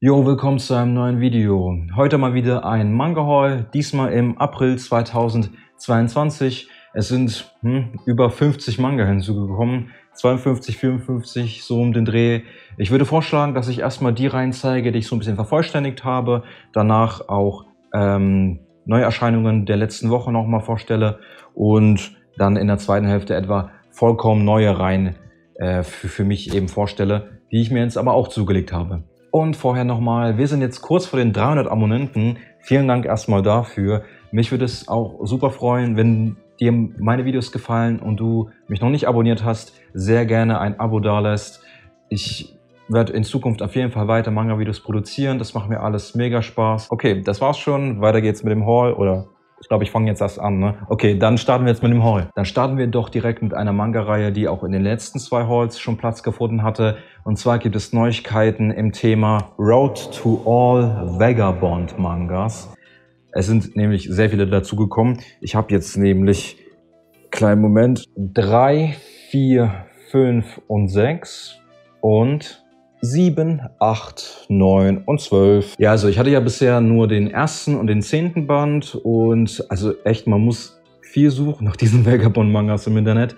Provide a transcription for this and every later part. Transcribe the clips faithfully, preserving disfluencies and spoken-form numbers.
Jo, willkommen zu einem neuen Video. Heute mal wieder ein Manga-Haul, diesmal im April zweitausendzweiundzwanzig. Es sind hm, über fünfzig Manga hinzugekommen, zweiundfünfzig, vierundfünfzig, so um den Dreh. Ich würde vorschlagen, dass ich erstmal die rein zeige, die ich so ein bisschen vervollständigt habe, danach auch ähm, Neuerscheinungen der letzten Woche nochmal vorstelle und dann in der zweiten Hälfte etwa vollkommen neue Reihen äh, für, für mich eben vorstelle, die ich mir jetzt aber auch zugelegt habe. Und vorher nochmal, wir sind jetzt kurz vor den dreihundert Abonnenten. Vielen Dank erstmal dafür. Mich würde es auch super freuen, wenn dir meine Videos gefallen und du mich noch nicht abonniert hast, sehr gerne ein Abo dalässt. Ich werde in Zukunft auf jeden Fall weiter Manga-Videos produzieren. Das macht mir alles mega Spaß. Okay, das war's schon. Weiter geht's mit dem Haul oder... Ich glaube, ich fange jetzt erst an, ne? Okay, dann starten wir jetzt mit dem Haul. Dann starten wir doch direkt mit einer Manga-Reihe, die auch in den letzten zwei Hauls schon Platz gefunden hatte. Und zwar gibt es Neuigkeiten im Thema Road to All Vagabond Mangas. Es sind nämlich sehr viele dazugekommen. Ich habe jetzt nämlich, kleinen Moment, drei, vier, fünf und sechs und... sieben, acht, neun und zwölf. Ja, also ich hatte ja bisher nur den ersten und den zehnten Band und also echt, man muss viel suchen nach diesen Vagabond-Mangas im Internet.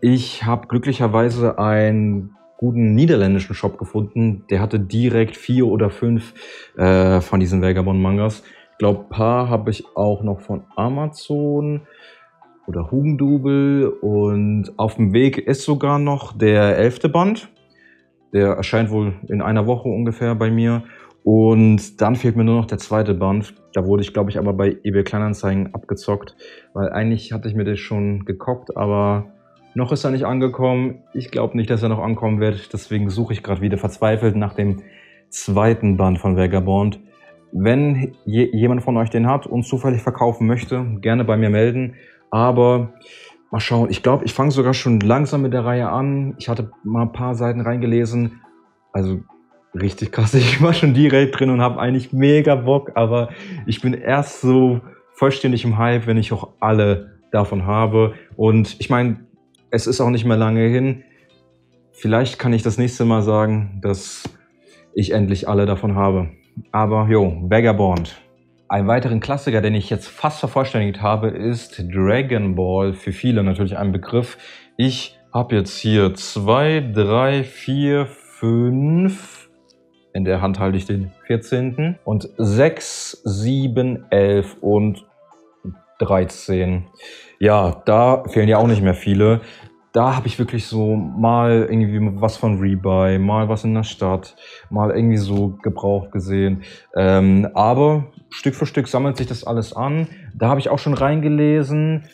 Ich habe glücklicherweise einen guten niederländischen Shop gefunden, der hatte direkt vier oder fünf äh, von diesen Vagabond-Mangas. Ich glaube, ein paar habe ich auch noch von Amazon oder Hugendubel und auf dem Weg ist sogar noch der elfte Band. Der erscheint wohl in einer Woche ungefähr bei mir. Und dann fehlt mir nur noch der zweite Band. Da wurde ich, glaube ich, aber bei eBay Kleinanzeigen abgezockt. Weil eigentlich hatte ich mir das schon gekauft, aber noch ist er nicht angekommen. Ich glaube nicht, dass er noch ankommen wird. Deswegen suche ich gerade wieder verzweifelt nach dem zweiten Band von Vagabond. Wenn je jemand von euch den hat und zufällig verkaufen möchte, gerne bei mir melden. Aber... mal schauen, ich glaube, ich fange sogar schon langsam mit der Reihe an. Ich hatte mal ein paar Seiten reingelesen. Also richtig krass, ich war schon direkt drin und habe eigentlich mega Bock. Aber ich bin erst so vollständig im Hype, wenn ich auch alle davon habe. Und ich meine, es ist auch nicht mehr lange hin. Vielleicht kann ich das nächste Mal sagen, dass ich endlich alle davon habe. Aber jo, Vagabond. Ein weiteren Klassiker, den ich jetzt fast vervollständigt habe, ist Dragon Ball. Für viele natürlich ein Begriff. Ich habe jetzt hier zwei, drei, vier, fünf, in der Hand halte ich den vierzehnten und sechs, sieben, elf und dreizehn. Ja, da fehlen ja auch nicht mehr viele. Da habe ich wirklich so mal irgendwie was von Rebuy, mal was in der Stadt, mal irgendwie so gebraucht gesehen. Ähm, aber Stück für Stück sammelt sich das alles an. Da habe ich auch schon reingelesen,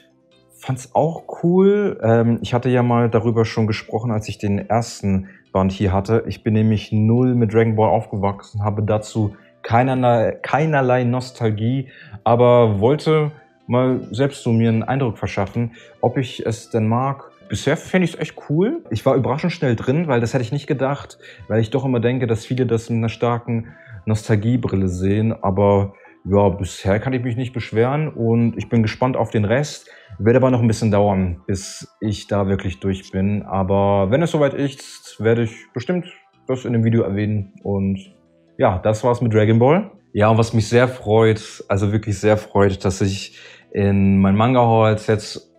fand es auch cool. Ähm, ich hatte ja mal darüber schon gesprochen, als ich den ersten Band hier hatte. Ich bin nämlich null mit Dragon Ball aufgewachsen, habe dazu keinerlei, keinerlei Nostalgie, aber wollte mal selbst so mir einen Eindruck verschaffen, ob ich es denn mag. Bisher finde ich es echt cool. Ich war überraschend schnell drin, weil das hätte ich nicht gedacht, weil ich doch immer denke, dass viele das mit einer starken Nostalgiebrille sehen. Aber ja, bisher kann ich mich nicht beschweren und ich bin gespannt auf den Rest. Wird aber noch ein bisschen dauern, bis ich da wirklich durch bin. Aber wenn es soweit ist, werde ich bestimmt das in dem Video erwähnen. Und ja, das war's mit Dragon Ball. Ja, und was mich sehr freut, also wirklich sehr freut, dass ich in meinem Manga-Haul jetzt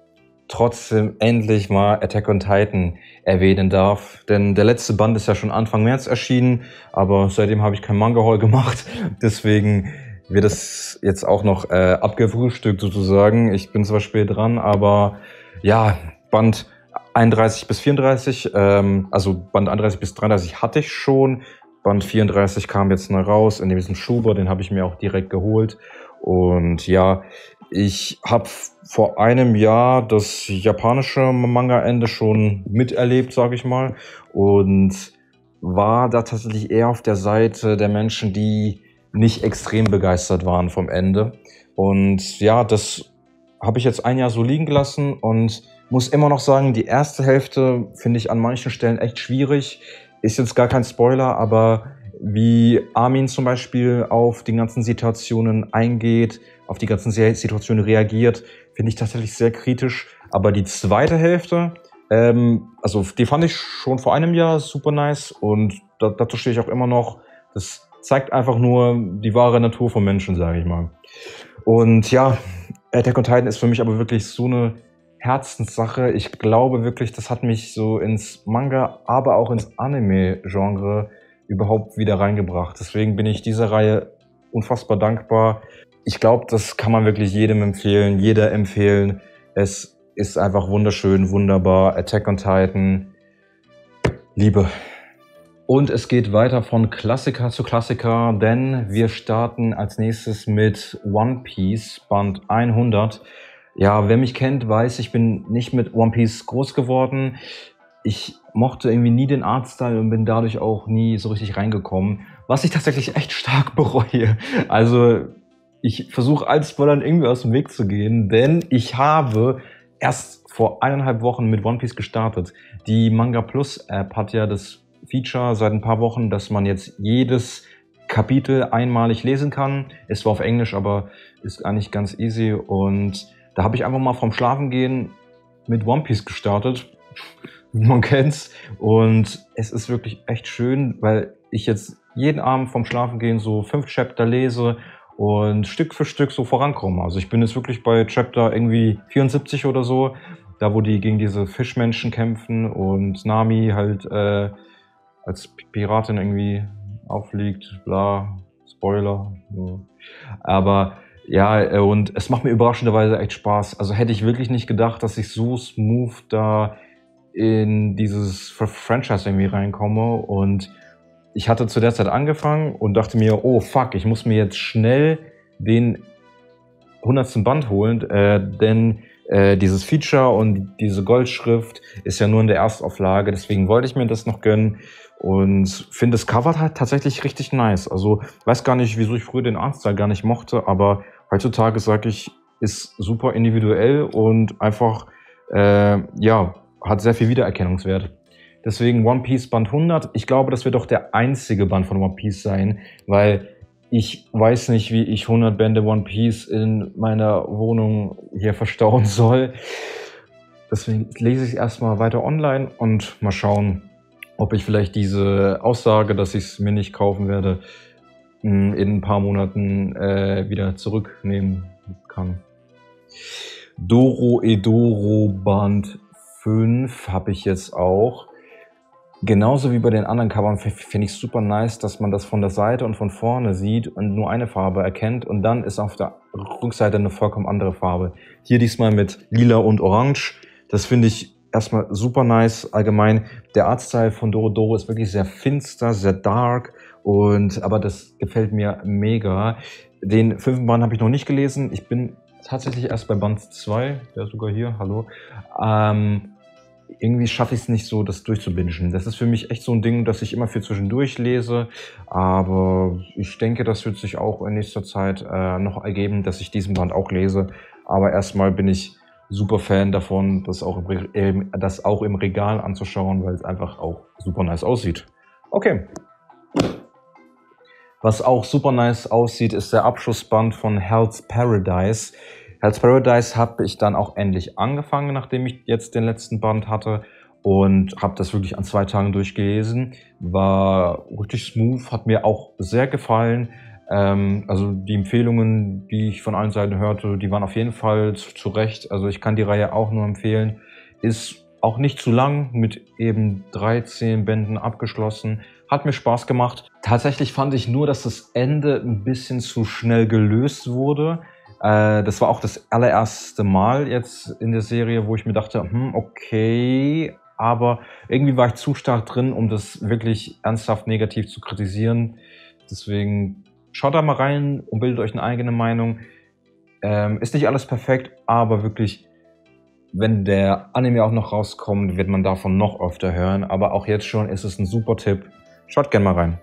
trotzdem endlich mal Attack on Titan erwähnen darf. Denn der letzte Band ist ja schon Anfang März erschienen, aber seitdem habe ich kein Manga-Haul gemacht. Deswegen wird das jetzt auch noch äh, abgefrühstückt sozusagen. Ich bin zwar spät dran, aber ja, Band einunddreißig bis vierunddreißig, ähm, also Band einunddreißig bis dreiunddreißig hatte ich schon. Band vierunddreißig kam jetzt neu raus in diesem Schuber, den habe ich mir auch direkt geholt. Und ja, ich habe vor einem Jahr das japanische Manga-Ende schon miterlebt, sage ich mal. Und war da tatsächlich eher auf der Seite der Menschen, die nicht extrem begeistert waren vom Ende. Und ja, das habe ich jetzt ein Jahr so liegen gelassen und muss immer noch sagen, die erste Hälfte finde ich an manchen Stellen echt schwierig. Ist jetzt gar kein Spoiler, aber wie Armin zum Beispiel auf die ganzen Situationen eingeht, auf die ganzen Situationen reagiert, finde ich tatsächlich sehr kritisch. Aber die zweite Hälfte, ähm, also die fand ich schon vor einem Jahr super nice und da, dazu stehe ich auch immer noch. Das zeigt einfach nur die wahre Natur von Menschen, sage ich mal. Und ja, Attack on Titan ist für mich aber wirklich so eine Herzenssache. Ich glaube wirklich, das hat mich so ins Manga, aber auch ins Anime-Genre überhaupt wieder reingebracht. Deswegen bin ich dieser Reihe unfassbar dankbar. Ich glaube, das kann man wirklich jedem empfehlen, jeder empfehlen. Es ist einfach wunderschön, wunderbar. Attack on Titan, Liebe. Und es geht weiter von Klassiker zu Klassiker, denn wir starten als nächstes mit One Piece, Band hundert. Ja, wer mich kennt, weiß, ich bin nicht mit One Piece groß geworden. Ich mochte irgendwie nie den Artstyle und bin dadurch auch nie so richtig reingekommen, was ich tatsächlich echt stark bereue. Also ich versuche allen Spoilern irgendwie aus dem Weg zu gehen, denn ich habe erst vor eineinhalb Wochen mit One Piece gestartet. Die Manga Plus App hat ja das Feature seit ein paar Wochen, dass man jetzt jedes Kapitel einmalig lesen kann. Es war auf Englisch, aber ist eigentlich ganz easy. Und da habe ich einfach mal vom Schlafengehen mit One Piece gestartet. Man kennt's. Und es ist wirklich echt schön, weil ich jetzt jeden Abend vom Schlafengehen so fünf Chapter lese und Stück für Stück so vorankomme. Also ich bin jetzt wirklich bei Chapter irgendwie vierundsiebzig oder so, da wo die gegen diese Fischmenschen kämpfen und Nami halt äh, als Piratin irgendwie auffliegt, bla, Spoiler. So. Aber ja, und es macht mir überraschenderweise echt Spaß. Also hätte ich wirklich nicht gedacht, dass ich so smooth da in dieses Franchise irgendwie reinkomme. Und ich hatte zu der Zeit angefangen und dachte mir, oh fuck, ich muss mir jetzt schnell den hundertsten Band holen, äh, denn Äh, dieses Feature und diese Goldschrift ist ja nur in der Erstauflage, deswegen wollte ich mir das noch gönnen und finde das Cover halt tatsächlich richtig nice. Also weiß gar nicht, wieso ich früher den Artstyle gar nicht mochte, aber heutzutage sage ich, ist super individuell und einfach, äh, ja, hat sehr viel Wiedererkennungswert. Deswegen One Piece Band hundert, ich glaube, das wird doch der einzige Band von One Piece sein, weil ich weiß nicht, wie ich hundert Bände One Piece in meiner Wohnung hier verstauen soll. Deswegen lese ich erstmal weiter online und mal schauen, ob ich vielleicht diese Aussage, dass ich es mir nicht kaufen werde, in ein paar Monaten äh, wieder zurücknehmen kann. Dorohedoro Band fünf habe ich jetzt auch. Genauso wie bei den anderen Covern finde ich es super nice, dass man das von der Seite und von vorne sieht und nur eine Farbe erkennt und dann ist auf der Rückseite eine vollkommen andere Farbe. Hier diesmal mit lila und orange. Das finde ich erstmal super nice. Allgemein, der Artstyle von Dorohedoro ist wirklich sehr finster, sehr dark, und aber das gefällt mir mega. Den fünften Band habe ich noch nicht gelesen. Ich bin tatsächlich erst bei Band zwei, der ist sogar hier, hallo. Ähm, Irgendwie schaffe ich es nicht so, das durchzubingen. Das ist für mich echt so ein Ding, das ich immer für zwischendurch lese. Aber ich denke, das wird sich auch in nächster Zeit äh, noch ergeben, dass ich diesen Band auch lese. Aber erstmal bin ich super Fan davon, das auch im, Re äh, das auch im Regal anzuschauen, weil es einfach auch super nice aussieht. Okay. Was auch super nice aussieht, ist der Abschlussband von Hell's Paradise. Hell's Paradise habe ich dann auch endlich angefangen, nachdem ich jetzt den letzten Band hatte, und habe das wirklich an zwei Tagen durchgelesen. War richtig smooth, hat mir auch sehr gefallen. Ähm, also die Empfehlungen, die ich von allen Seiten hörte, die waren auf jeden Fall zu, zu Recht. Also ich kann die Reihe auch nur empfehlen. Ist auch nicht zu lang, mit eben dreizehn Bänden abgeschlossen. Hat mir Spaß gemacht. Tatsächlich fand ich nur, dass das Ende ein bisschen zu schnell gelöst wurde. Das war auch das allererste Mal jetzt in der Serie, wo ich mir dachte, hm, okay, aber irgendwie war ich zu stark drin, um das wirklich ernsthaft negativ zu kritisieren. Deswegen schaut da mal rein und bildet euch eine eigene Meinung. Ähm, ist nicht alles perfekt, aber wirklich, wenn der Anime auch noch rauskommt, wird man davon noch öfter hören. Aber auch jetzt schon ist es ein super Tipp. Schaut gerne mal rein.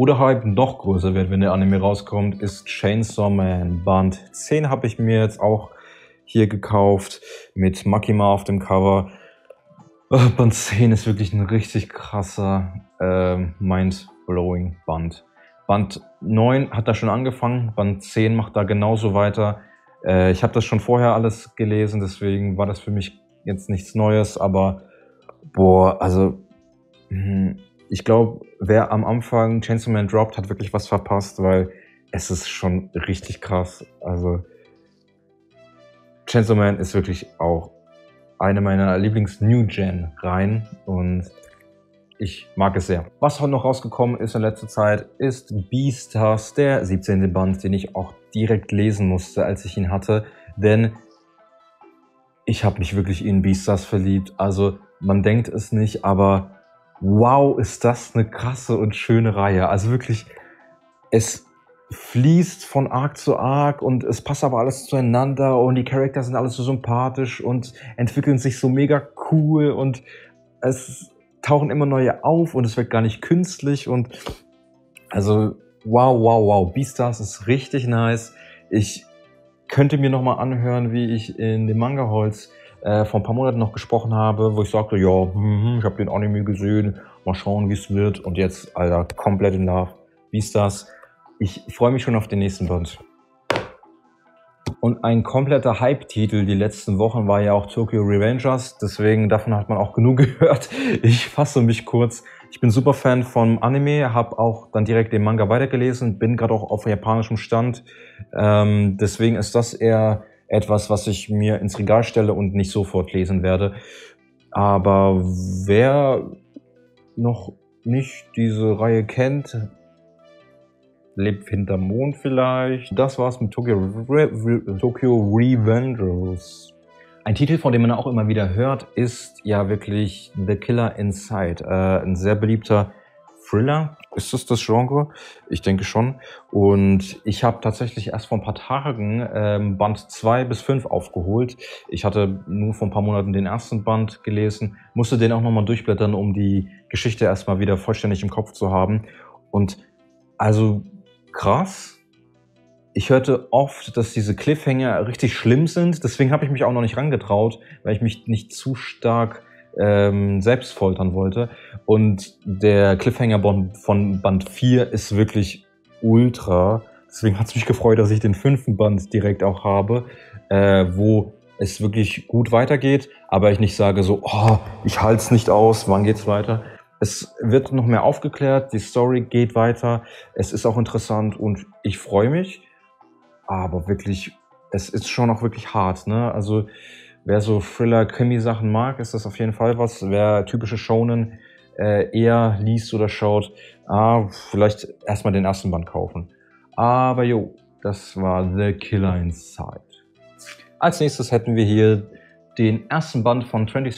Wo der Hype noch größer wird, wenn der Anime rauskommt, ist Chainsaw Man. Band zehn habe ich mir jetzt auch hier gekauft, mit Makima auf dem Cover. Oh, Band zehn ist wirklich ein richtig krasser, äh, mind-blowing Band. Band neun hat da schon angefangen, Band zehn macht da genauso weiter. Äh, ich habe das schon vorher alles gelesen, deswegen war das für mich jetzt nichts Neues, aber boah, also... Mh, ich glaube, wer am Anfang Chainsaw Man droppt, hat wirklich was verpasst, weil es ist schon richtig krass. Also Chainsaw Man ist wirklich auch eine meiner Lieblings-New-Gen-Reihen und ich mag es sehr. Was heute noch rausgekommen ist in letzter Zeit, ist Beastars, der siebzehnte Band, den ich auch direkt lesen musste, als ich ihn hatte, denn ich habe mich wirklich in Beastars verliebt. Also man denkt es nicht, aber wow, ist das eine krasse und schöne Reihe. Also wirklich, es fließt von Arc zu Arc und es passt aber alles zueinander und die Charakter sind alles so sympathisch und entwickeln sich so mega cool und es tauchen immer neue auf und es wird gar nicht künstlich und also wow, wow, wow. Beastars ist richtig nice. Ich könnte mir nochmal anhören, wie ich in dem Manga-Holz äh, vor ein paar Monaten noch gesprochen habe, wo ich sagte, ja, hm, ich habe den Anime gesehen, mal schauen, wie es wird und jetzt, Alter, komplett in Love. Beastars. Ich freue mich schon auf den nächsten Band. Und ein kompletter Hype-Titel die letzten Wochen war ja auch Tokyo Revengers, deswegen davon hat man auch genug gehört. Ich fasse mich kurz. Ich bin super Fan vom Anime, habe auch dann direkt den Manga weitergelesen, bin gerade auch auf japanischem Stand. Ähm, deswegen ist das eher etwas, was ich mir ins Regal stelle und nicht sofort lesen werde. Aber wer noch nicht diese Reihe kennt, lebt hinterm Mond vielleicht. Das war's mit Tokyo, Re Re Tokyo Revengers. Ein Titel, von dem man auch immer wieder hört, ist ja wirklich The Killer Inside. Äh, ein sehr beliebter Thriller. Ist das das Genre? Ich denke schon. Und ich habe tatsächlich erst vor ein paar Tagen ähm, Band zwei bis fünf aufgeholt. Ich hatte nur vor ein paar Monaten den ersten Band gelesen, musste den auch nochmal durchblättern, um die Geschichte erstmal wieder vollständig im Kopf zu haben. Und also krass. Ich hörte oft, dass diese Cliffhanger richtig schlimm sind. Deswegen habe ich mich auch noch nicht rangetraut, weil ich mich nicht zu stark ähm, selbst foltern wollte. Und der Cliffhanger von Band vier ist wirklich ultra. Deswegen hat es mich gefreut, dass ich den fünften Band direkt auch habe, äh, wo es wirklich gut weitergeht. Aber ich nicht sage so, oh, ich halte es nicht aus, wann geht's weiter? Es wird noch mehr aufgeklärt, die Story geht weiter, es ist auch interessant und ich freue mich, aber wirklich, es ist schon auch wirklich hart, ne? Also wer so Thriller-Krimi-Sachen mag, ist das auf jeden Fall was. Wer typische Shonen äh, eher liest oder schaut, ah, vielleicht erstmal den ersten Band kaufen. Aber jo, das war The Killer Inside. Als nächstes hätten wir hier den ersten Band von twentieth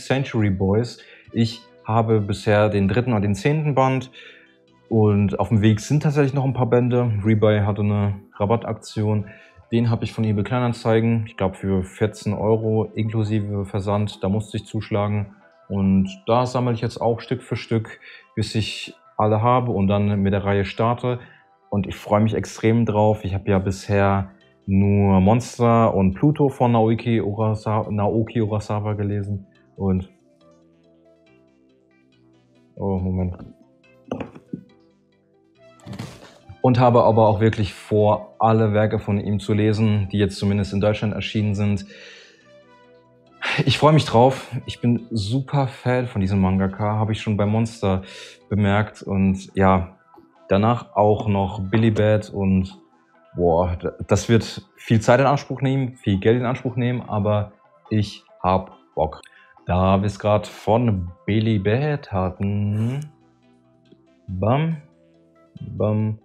Century Boys. Ich habe bisher den dritten und den zehnten Band und auf dem Weg sind tatsächlich noch ein paar Bände. Rebuy hatte eine Rabattaktion. Den habe ich von eBay Kleinanzeigen, ich glaube für vierzehn Euro inklusive Versand. Da musste ich zuschlagen und da sammle ich jetzt auch Stück für Stück, bis ich alle habe und dann mit der Reihe starte. Und ich freue mich extrem drauf. Ich habe ja bisher nur Monster und Pluto von Naoki Urasawa, Naoki Urasawa gelesen und oh, Moment. Und habe aber auch wirklich vor, alle Werke von ihm zu lesen, die jetzt zumindest in Deutschland erschienen sind. Ich freue mich drauf. Ich bin super Fan von diesem Mangaka, habe ich schon bei Monster bemerkt. Und ja, danach auch noch Billy Bat und boah, das wird viel Zeit in Anspruch nehmen, viel Geld in Anspruch nehmen, aber ich hab Bock. Da wir es gerade von Billy Bat hatten, bam, bam,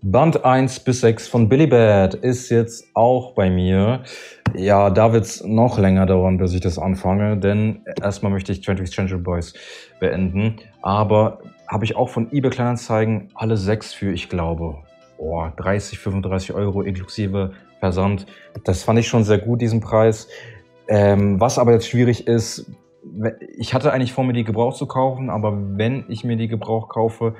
Band eins bis sechs von Billy Bat ist jetzt auch bei mir. Ja, da wird es noch länger dauern, bis ich das anfange, denn erstmal möchte ich twentieth Century Boys beenden, aber habe ich auch von eBay Kleinanzeigen alle sechs für, ich glaube, oh, dreißig, fünfunddreißig Euro inklusive Versand. Das fand ich schon sehr gut, diesen Preis. Ähm, was aber jetzt schwierig ist, ich hatte eigentlich vor, mir die Gebrauch zu kaufen, aber wenn ich mir die Gebrauch kaufe,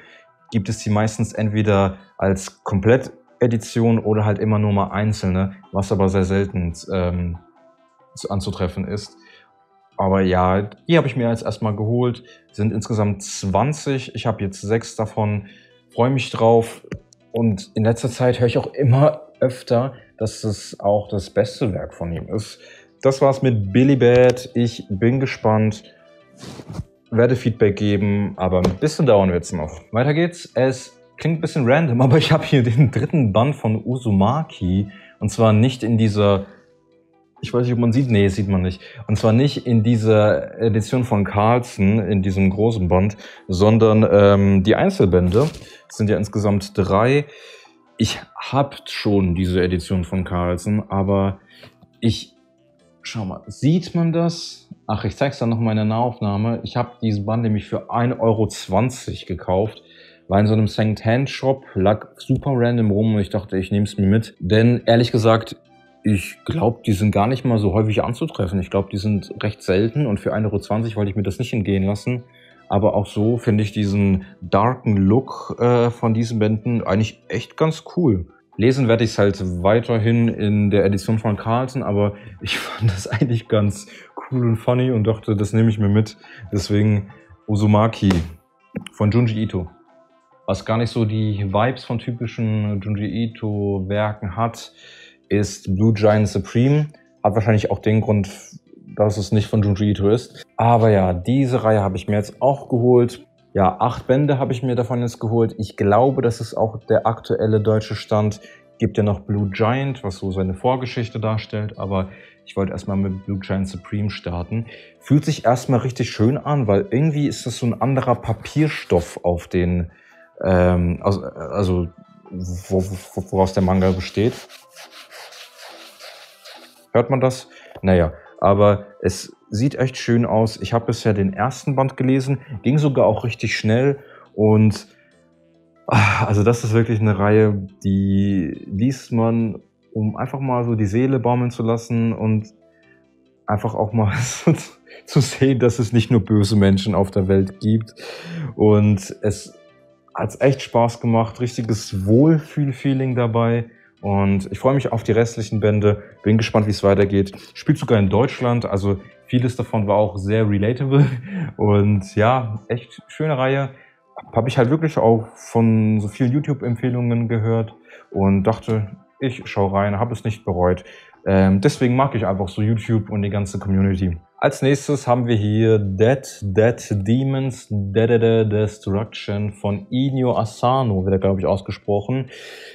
gibt es die meistens entweder als Komplettedition oder halt immer nur mal einzelne, was aber sehr selten ähm, anzutreffen ist. Aber ja, die habe ich mir jetzt erstmal geholt. Sind insgesamt zwanzig. Ich habe jetzt sechs davon. Freue mich drauf. Und in letzter Zeit höre ich auch immer öfter, dass es auch das beste Werk von ihm ist. Das war's mit Billy Bat. Ich bin gespannt. werde Feedback geben, aber ein bisschen dauern wir jetzt noch. Weiter geht's. Es klingt ein bisschen random, aber ich habe hier den dritten Band von Uzumaki. Und zwar nicht in dieser... Ich weiß nicht, ob man sieht. Nee, sieht man nicht. Und zwar nicht in dieser Edition von Carlsen, in diesem großen Band, sondern ähm, die Einzelbände. Es sind ja insgesamt drei. Ich habe schon diese Edition von Carlsen, aber ich... Schau mal, sieht man das? Ach, ich zeig's dann nochmal in der Nahaufnahme. Ich habe diesen Band nämlich für ein Euro zwanzig gekauft. War in so einem Second-Hand-Shop, lag super random rum und ich dachte, ich nehme es mir mit. Denn ehrlich gesagt, ich glaube, die sind gar nicht mal so häufig anzutreffen. Ich glaube, die sind recht selten und für ein Euro zwanzig wollte ich mir das nicht entgehen lassen. Aber auch so finde ich diesen darken Look äh, von diesen Bänden eigentlich echt ganz cool. Lesen werde ich es halt weiterhin in der Edition von Carlsen, aber ich fand das eigentlich ganz cool und funny und dachte, das nehme ich mir mit. Deswegen Uzumaki von Junji Ito. Was gar nicht so die Vibes von typischen Junji Ito-Werken hat, ist Blue Giant Supreme. Hat wahrscheinlich auch den Grund, dass es nicht von Junji Ito ist. Aber ja, diese Reihe habe ich mir jetzt auch geholt. Ja, acht Bände habe ich mir davon jetzt geholt. Ich glaube, das ist auch der aktuelle deutsche Stand. Gibt ja noch Blue Giant, was so seine Vorgeschichte darstellt, aber ich wollte erstmal mit Blue Giant Supreme starten. Fühlt sich erstmal richtig schön an, weil irgendwie ist das so ein anderer Papierstoff auf den, ähm, also, also woraus der Manga besteht. Hört man das? Naja, aber es sieht echt schön aus. Ich habe bisher den ersten Band gelesen, ging sogar auch richtig schnell und also das ist wirklich eine Reihe, die liest man, um einfach mal so die Seele baumeln zu lassen und einfach auch mal zu sehen, dass es nicht nur böse Menschen auf der Welt gibt. Und es hat echt Spaß gemacht, richtiges Wohlfühl-Feeling dabei. Und ich freue mich auf die restlichen Bände, bin gespannt, wie es weitergeht. Spielt sogar in Deutschland, also vieles davon war auch sehr relatable. Und ja, echt schöne Reihe. Habe ich halt wirklich auch von so vielen YouTube-Empfehlungen gehört und dachte, ich schaue rein, habe es nicht bereut. Ähm, deswegen mag ich einfach so YouTube und die ganze Community. Als nächstes haben wir hier Dead Dead Demons Dedede Destruction von Inio Asano, wird er glaube ich ausgesprochen.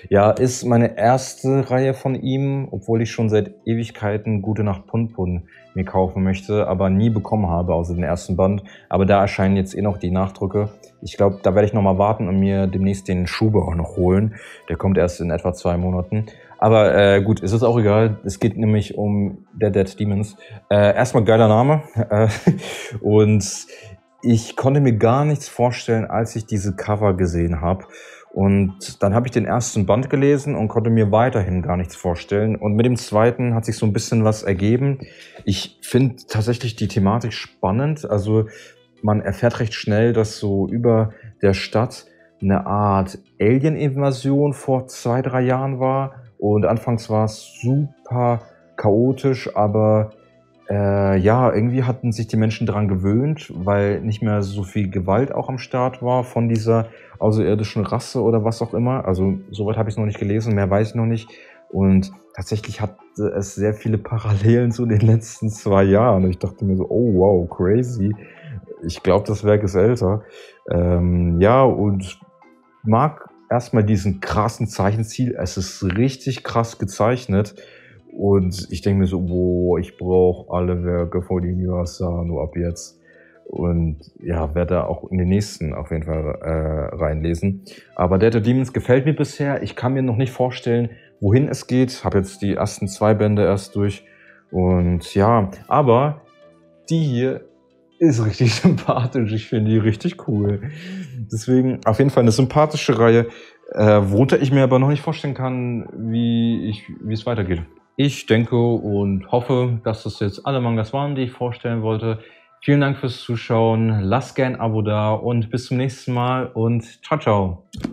Ja, ist meine erste Reihe von ihm, obwohl ich schon seit Ewigkeiten Gute Nacht Punpun mir kaufen möchte, aber nie bekommen habe, außer den ersten Band. Aber da erscheinen jetzt eh noch die Nachdrücke. Ich glaube, da werde ich nochmal warten und mir demnächst den Schuber auch noch holen. Der kommt erst in etwa zwei Monaten. Aber äh, gut, ist es auch egal. Es geht nämlich um Dead Dead Demons. Äh, erstmal geiler Name. Und ich konnte mir gar nichts vorstellen, als ich diese Cover gesehen habe. Und dann habe ich den ersten Band gelesen und konnte mir weiterhin gar nichts vorstellen. Und mit dem zweiten hat sich so ein bisschen was ergeben. Ich finde tatsächlich die Thematik spannend. Also man erfährt recht schnell, dass so über der Stadt eine Art Alien-Invasion vor zwei, drei Jahren war. Und anfangs war es super chaotisch, aber äh, ja, irgendwie hatten sich die Menschen daran gewöhnt, weil nicht mehr so viel Gewalt auch am Start war von dieser außerirdischen Rasse oder was auch immer. Also soweit habe ich es noch nicht gelesen, mehr weiß ich noch nicht. Und tatsächlich hatte es sehr viele Parallelen zu den letzten zwei Jahren. Ich dachte mir so, oh wow, crazy. Ich glaube, das Werk ist älter. Ähm, ja, und mag erstmal diesen krassen Zeichenstil. Es ist richtig krass gezeichnet. Und ich denke mir so, wow, ich brauche alle Werke von Inio Asano ab jetzt. Und ja, werde da auch in den nächsten auf jeden Fall äh, reinlesen. Aber Dead Dead Demons gefällt mir bisher. Ich kann mir noch nicht vorstellen, wohin es geht. Habe jetzt die ersten zwei Bände erst durch. Und ja, aber die hier ist richtig sympathisch. Ich finde die richtig cool. Deswegen auf jeden Fall eine sympathische Reihe, äh, worunter ich mir aber noch nicht vorstellen kann, wie ich, wie es weitergeht. Ich denke und hoffe, dass das jetzt alle Mangas waren, die ich vorstellen wollte. Vielen Dank fürs Zuschauen. Lasst gerne ein Abo da und bis zum nächsten Mal und ciao, ciao.